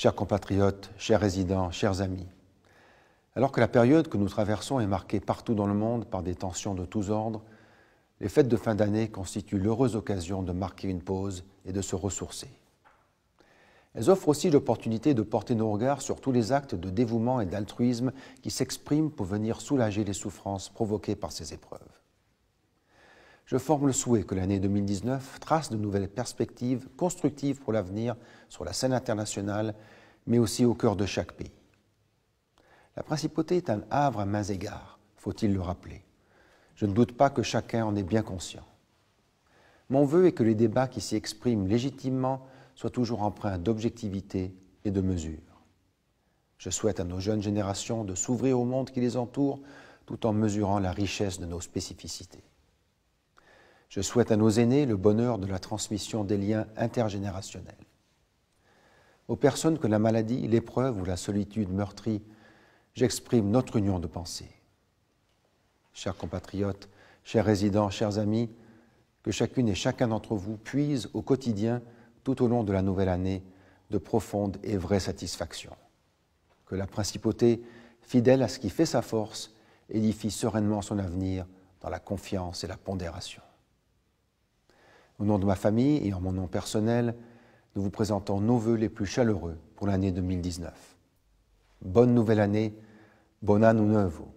Chers compatriotes, chers résidents, chers amis, alors que la période que nous traversons est marquée partout dans le monde par des tensions de tous ordres, les fêtes de fin d'année constituent l'heureuse occasion de marquer une pause et de se ressourcer. Elles offrent aussi l'opportunité de porter nos regards sur tous les actes de dévouement et d'altruisme qui s'expriment pour venir soulager les souffrances provoquées par ces épreuves. Je forme le souhait que l'année 2019 trace de nouvelles perspectives constructives pour l'avenir sur la scène internationale, mais aussi au cœur de chaque pays. La principauté est un havre à maints égards, faut-il le rappeler. Je ne doute pas que chacun en est bien conscient. Mon vœu est que les débats qui s'y expriment légitimement soient toujours empreints d'objectivité et de mesure. Je souhaite à nos jeunes générations de s'ouvrir au monde qui les entoure tout en mesurant la richesse de nos spécificités. Je souhaite à nos aînés le bonheur de la transmission des liens intergénérationnels. Aux personnes que la maladie, l'épreuve ou la solitude meurtrit, j'exprime notre union de pensée. Chers compatriotes, chers résidents, chers amis, que chacune et chacun d'entre vous puise au quotidien, tout au long de la nouvelle année, de profondes et vraies satisfactions. Que la principauté, fidèle à ce qui fait sa force, édifie sereinement son avenir dans la confiance et la pondération. Au nom de ma famille et en mon nom personnel, nous vous présentons nos vœux les plus chaleureux pour l'année 2019. Bonne nouvelle année, bon anno nuovo.